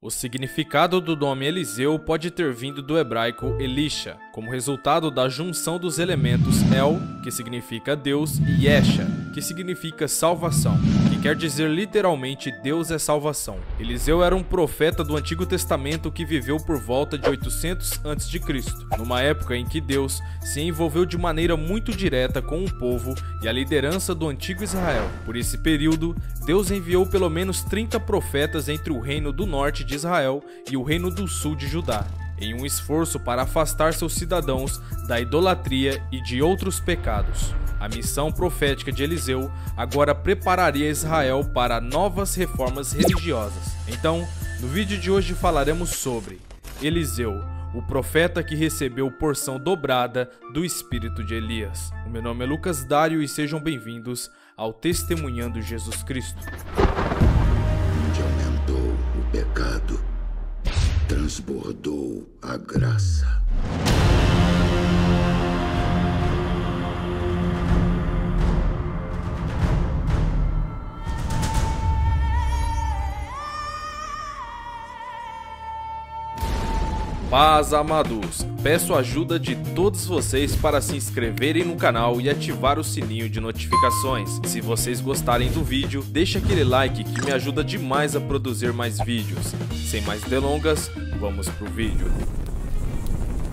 O significado do nome Eliseu pode ter vindo do hebraico Elisha, como resultado da junção dos elementos El, que significa Deus, e Yesha, que significa salvação, que quer dizer literalmente Deus é salvação. Eliseu era um profeta do Antigo Testamento que viveu por volta de 800 a.C., numa época em que Deus se envolveu de maneira muito direta com o povo e a liderança do Antigo Israel. Por esse período, Deus enviou pelo menos 30 profetas entre o reino do norte de Israel e o reino do sul de Judá, em um esforço para afastar seus cidadãos da idolatria e de outros pecados. A missão profética de Eliseu agora prepararia Israel para novas reformas religiosas. Então, no vídeo de hoje falaremos sobre Eliseu, o profeta que recebeu porção dobrada do espírito de Elias. O meu nome é Lucas Dário e sejam bem-vindos ao Testemunhando Jesus Cristo. Onde aumentou o pecado, transbordou a graça. Paz, amados, peço a ajuda de todos vocês para se inscreverem no canal e ativar o sininho de notificações. Se vocês gostarem do vídeo, deixa aquele like que me ajuda demais a produzir mais vídeos. Sem mais delongas, vamos pro vídeo.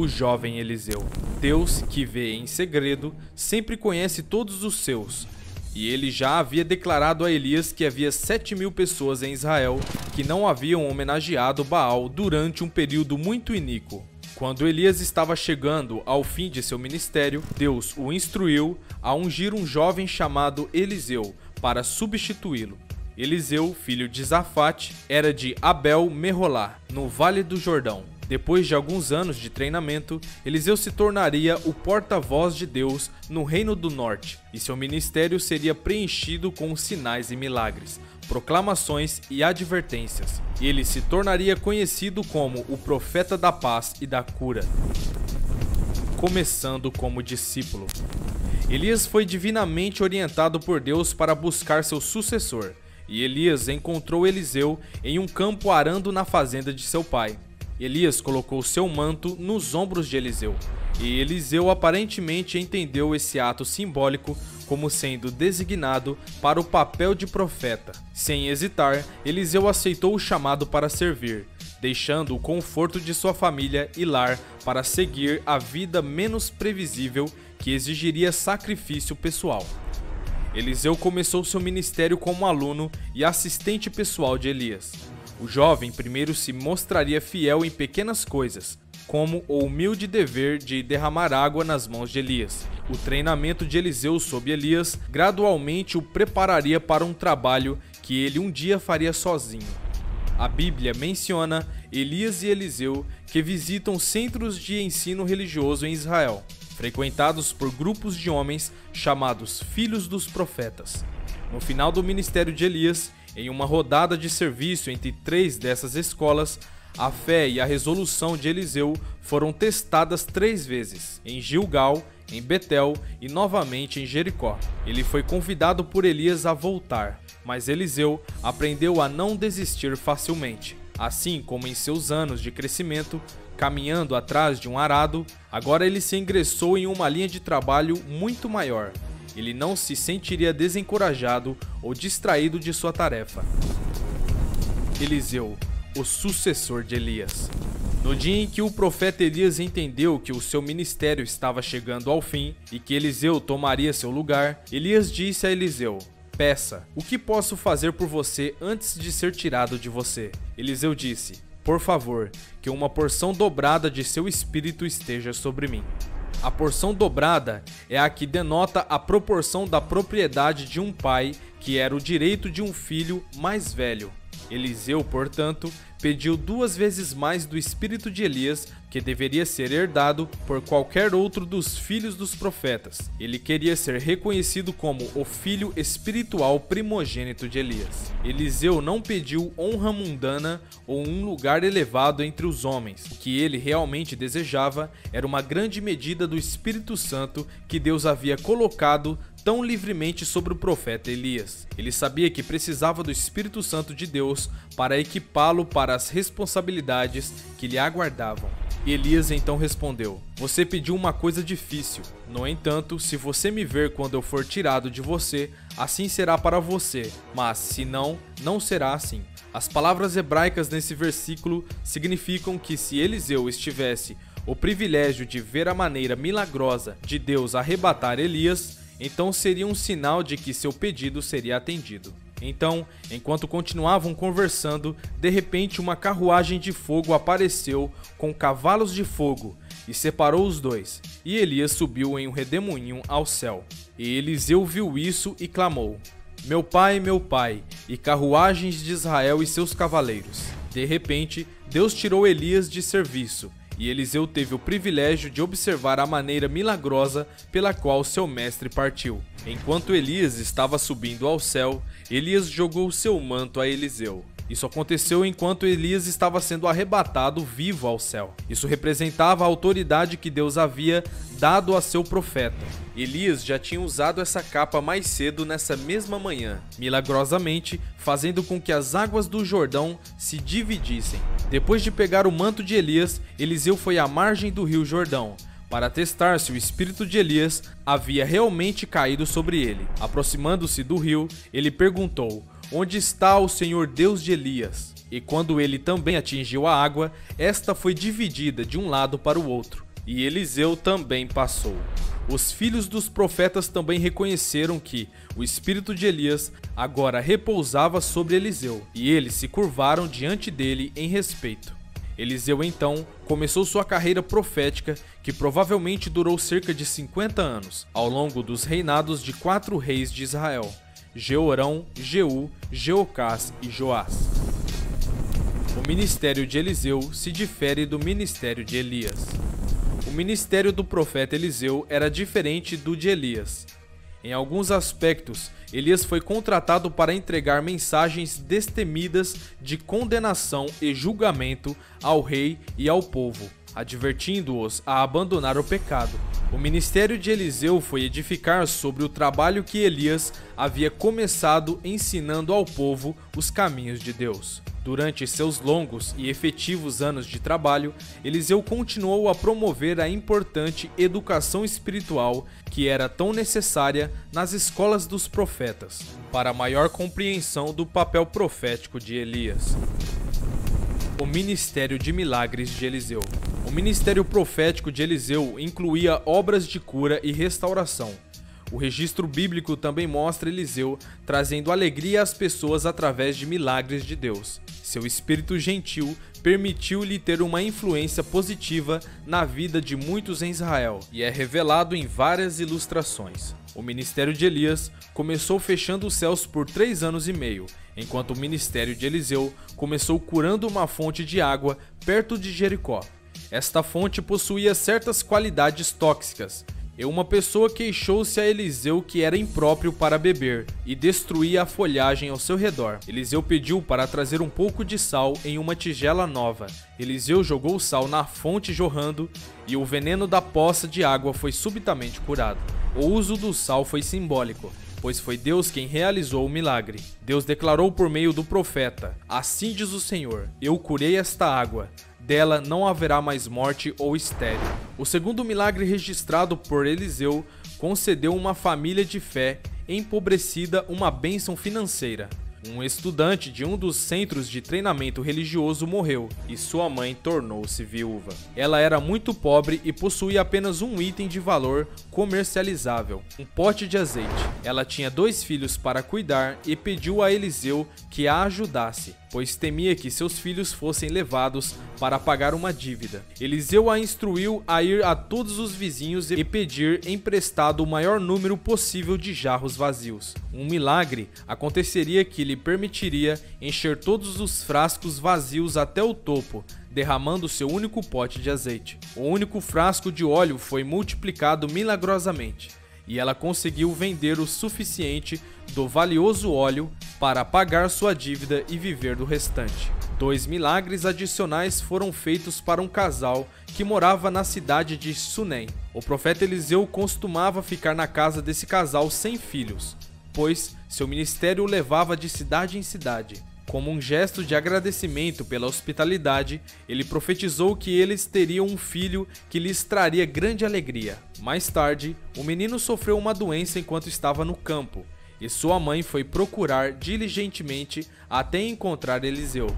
O jovem Eliseu. Deus, que vê em segredo, sempre conhece todos os seus. E ele já havia declarado a Elias que havia 7.000 pessoas em Israel que não haviam homenageado Baal durante um período muito iníquo. Quando Elias estava chegando ao fim de seu ministério, Deus o instruiu a ungir um jovem chamado Eliseu para substituí-lo. Eliseu, filho de Zafate, era de Abel-Meholá, no Vale do Jordão. Depois de alguns anos de treinamento, Eliseu se tornaria o porta-voz de Deus no Reino do Norte, e seu ministério seria preenchido com sinais e milagres, proclamações e advertências. Ele se tornaria conhecido como o profeta da paz e da cura. Começando como discípulo. Elias foi divinamente orientado por Deus para buscar seu sucessor, e Elias encontrou Eliseu em um campo arando na fazenda de seu pai. Elias colocou seu manto nos ombros de Eliseu, e Eliseu aparentemente entendeu esse ato simbólico como sendo designado para o papel de profeta. Sem hesitar, Eliseu aceitou o chamado para servir, deixando o conforto de sua família e lar para seguir a vida menos previsível que exigiria sacrifício pessoal. Eliseu começou seu ministério como aluno e assistente pessoal de Elias. O jovem primeiro se mostraria fiel em pequenas coisas, como o humilde dever de derramar água nas mãos de Elias. O treinamento de Eliseu sob Elias gradualmente o prepararia para um trabalho que ele um dia faria sozinho. A Bíblia menciona Elias e Eliseu que visitam centros de ensino religioso em Israel, frequentados por grupos de homens chamados Filhos dos Profetas. No final do ministério de Elias, em uma rodada de serviço entre três dessas escolas, a fé e a resolução de Eliseu foram testadas 3 vezes, em Gilgal, em Betel e novamente em Jericó. Ele foi convidado por Elias a voltar, mas Eliseu aprendeu a não desistir facilmente. Assim como em seus anos de crescimento, caminhando atrás de um arado, agora ele se ingressou em uma linha de trabalho muito maior. Ele não se sentiria desencorajado ou distraído de sua tarefa. Eliseu, o sucessor de Elias. No dia em que o profeta Elias entendeu que o seu ministério estava chegando ao fim e que Eliseu tomaria seu lugar, Elias disse a Eliseu: "Peça, o que posso fazer por você antes de ser tirado de você?" Eliseu disse: "Por favor, que uma porção dobrada de seu espírito esteja sobre mim." A porção dobrada é a que denota a proporção da propriedade de um pai, que era o direito de um filho mais velho. Eliseu, portanto, pediu 2 vezes mais do espírito de Elias, que deveria ser herdado por qualquer outro dos filhos dos profetas. Ele queria ser reconhecido como o filho espiritual primogênito de Elias. Eliseu não pediu honra mundana ou um lugar elevado entre os homens. O que ele realmente desejava era uma grande medida do Espírito Santo que Deus havia colocado tão livremente sobre o profeta Elias. Ele sabia que precisava do Espírito Santo de Deus para equipá-lo para as responsabilidades que lhe aguardavam. E Elias então respondeu: "Você pediu uma coisa difícil. No entanto, se você me ver quando eu for tirado de você, assim será para você, mas se não, não será assim." As palavras hebraicas nesse versículo significam que se Eliseu estivesse o privilégio de ver a maneira milagrosa de Deus arrebatar Elias, então seria um sinal de que seu pedido seria atendido. Então, enquanto continuavam conversando, de repente uma carruagem de fogo apareceu com cavalos de fogo e separou os dois, e Elias subiu em um redemoinho ao céu. E Eliseu viu isso e clamou: meu pai, e carruagens de Israel e seus cavaleiros." De repente, Deus tirou Elias de serviço, e Eliseu teve o privilégio de observar a maneira milagrosa pela qual seu mestre partiu. Enquanto Elias estava subindo ao céu, Elias jogou seu manto a Eliseu. Isso aconteceu enquanto Elias estava sendo arrebatado vivo ao céu. Isso representava a autoridade que Deus havia dado a seu profeta. Elias já tinha usado essa capa mais cedo nessa mesma manhã, milagrosamente fazendo com que as águas do Jordão se dividissem. Depois de pegar o manto de Elias, Eliseu foi à margem do rio Jordão para testar se o espírito de Elias havia realmente caído sobre ele. Aproximando-se do rio, ele perguntou: "Onde está o Senhor Deus de Elias?" E quando ele também atingiu a água, esta foi dividida de um lado para o outro, e Eliseu também passou. Os filhos dos profetas também reconheceram que o espírito de Elias agora repousava sobre Eliseu, e eles se curvaram diante dele em respeito. Eliseu então começou sua carreira profética, que provavelmente durou cerca de 50 anos, ao longo dos reinados de 4 reis de Israel: Jeorão, Jeú, Jeocás e Joás. O ministério de Eliseu se difere do ministério de Elias. O ministério do profeta Eliseu era diferente do de Elias. Em alguns aspectos, Elias foi contratado para entregar mensagens destemidas de condenação e julgamento ao rei e ao povo, advertindo-os a abandonar o pecado. O ministério de Eliseu foi edificar sobre o trabalho que Elias havia começado, ensinando ao povo os caminhos de Deus. Durante seus longos e efetivos anos de trabalho, Eliseu continuou a promover a importante educação espiritual que era tão necessária nas escolas dos profetas, para maior compreensão do papel profético de Elias. O ministério de milagres de Eliseu. O ministério profético de Eliseu incluía obras de cura e restauração. O registro bíblico também mostra Eliseu trazendo alegria às pessoas através de milagres de Deus. Seu espírito gentil permitiu-lhe ter uma influência positiva na vida de muitos em Israel, e é revelado em várias ilustrações. O ministério de Elias começou fechando os céus por 3 anos e meio, enquanto o ministério de Eliseu começou curando uma fonte de água perto de Jericó. Esta fonte possuía certas qualidades tóxicas, e uma pessoa queixou-se a Eliseu que era impróprio para beber e destruía a folhagem ao seu redor. Eliseu pediu para trazer um pouco de sal em uma tigela nova. Eliseu jogou o sal na fonte jorrando, e o veneno da poça de água foi subitamente curado. O uso do sal foi simbólico, pois foi Deus quem realizou o milagre. Deus declarou por meio do profeta: "Assim diz o Senhor, eu curei esta água. Dela não haverá mais morte ou estéril." O segundo milagre registrado por Eliseu concedeu a uma família de fé empobrecida uma bênção financeira. Um estudante de um dos centros de treinamento religioso morreu, e sua mãe tornou-se viúva. Ela era muito pobre e possuía apenas um item de valor comercializável: um pote de azeite. Ela tinha 2 filhos para cuidar e pediu a Eliseu que a ajudasse, pois temia que seus filhos fossem levados para pagar uma dívida. Eliseu a instruiu a ir a todos os vizinhos e pedir emprestado o maior número possível de jarros vazios. Um milagre aconteceria que lhe permitiria encher todos os frascos vazios até o topo, derramando seu único pote de azeite. O único frasco de óleo foi multiplicado milagrosamente, e ela conseguiu vender o suficiente do valioso óleo para pagar sua dívida e viver do restante. Dois milagres adicionais foram feitos para um casal que morava na cidade de Sunem. O profeta Eliseu costumava ficar na casa desse casal sem filhos, pois seu ministério o levava de cidade em cidade. Como um gesto de agradecimento pela hospitalidade, ele profetizou que eles teriam um filho que lhes traria grande alegria. Mais tarde, o menino sofreu uma doença enquanto estava no campo, e sua mãe foi procurar diligentemente até encontrar Eliseu.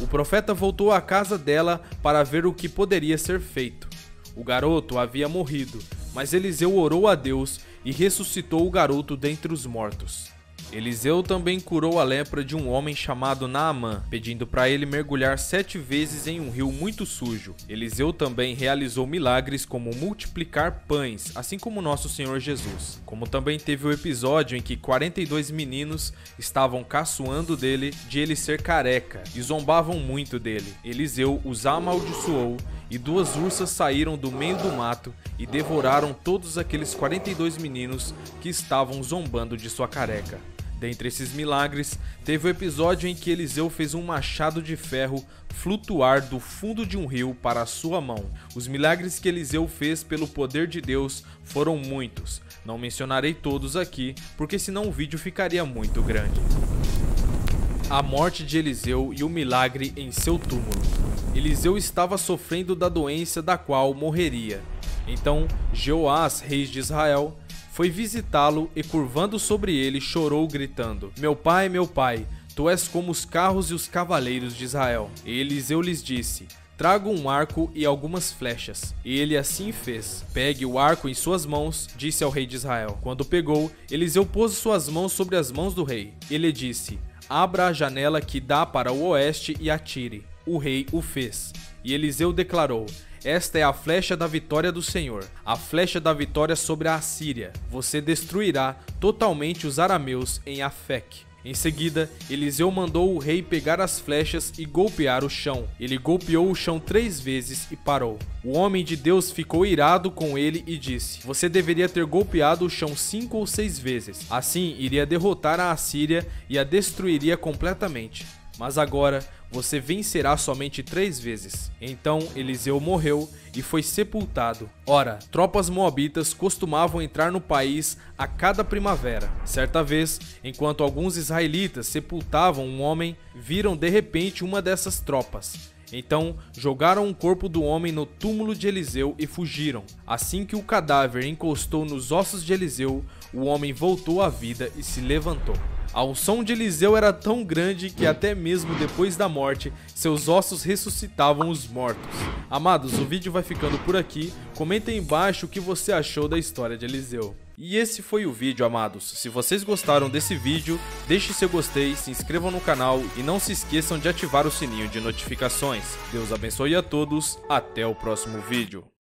O profeta voltou à casa dela para ver o que poderia ser feito. O garoto havia morrido, mas Eliseu orou a Deus e ressuscitou o garoto dentre os mortos. Eliseu também curou a lepra de um homem chamado Naamã, pedindo para ele mergulhar 7 vezes em um rio muito sujo. Eliseu também realizou milagres como multiplicar pães, assim como nosso Senhor Jesus. Como também teve o episódio em que 42 meninos estavam caçoando dele de ele ser careca e zombavam muito dele. Eliseu os amaldiçoou e 2 ursas saíram do meio do mato e devoraram todos aqueles 42 meninos que estavam zombando de sua careca. Dentre esses milagres, teve o episódio em que Eliseu fez um machado de ferro flutuar do fundo de um rio para a sua mão. Os milagres que Eliseu fez pelo poder de Deus foram muitos. Não mencionarei todos aqui, porque senão o vídeo ficaria muito grande. A morte de Eliseu e o milagre em seu túmulo. Eliseu estava sofrendo da doença da qual morreria. Então, Jeoás, rei de Israel, foi visitá-lo e, curvando sobre ele, chorou gritando: meu pai, tu és como os carros e os cavaleiros de Israel. E Eliseu lhes disse: trago um arco e algumas flechas. E ele assim fez. Pegue o arco em suas mãos, disse ao rei de Israel. Quando pegou, Eliseu pôs suas mãos sobre as mãos do rei. Ele disse: abra a janela que dá para o oeste e atire. O rei o fez. E Eliseu declarou: esta é a flecha da vitória do Senhor, a flecha da vitória sobre a Assíria. Você destruirá totalmente os arameus em Afec. Em seguida, Eliseu mandou o rei pegar as flechas e golpear o chão. Ele golpeou o chão 3 vezes e parou. O homem de Deus ficou irado com ele e disse: você deveria ter golpeado o chão 5 ou 6 vezes. Assim, iria derrotar a Assíria e a destruiria completamente. Mas agora você vencerá somente 3 vezes. Então Eliseu morreu e foi sepultado. Ora, tropas moabitas costumavam entrar no país a cada primavera. Certa vez, enquanto alguns israelitas sepultavam um homem, viram de repente uma dessas tropas. Então jogaram o corpo do homem no túmulo de Eliseu e fugiram. Assim que o cadáver encostou nos ossos de Eliseu, o homem voltou à vida e se levantou. A unção de Eliseu era tão grande que até mesmo depois da morte, seus ossos ressuscitavam os mortos. Amados, o vídeo vai ficando por aqui. Comenta aí embaixo o que você achou da história de Eliseu. E esse foi o vídeo, amados. Se vocês gostaram desse vídeo, deixe seu gostei, se inscrevam no canal e não se esqueçam de ativar o sininho de notificações. Deus abençoe a todos, até o próximo vídeo.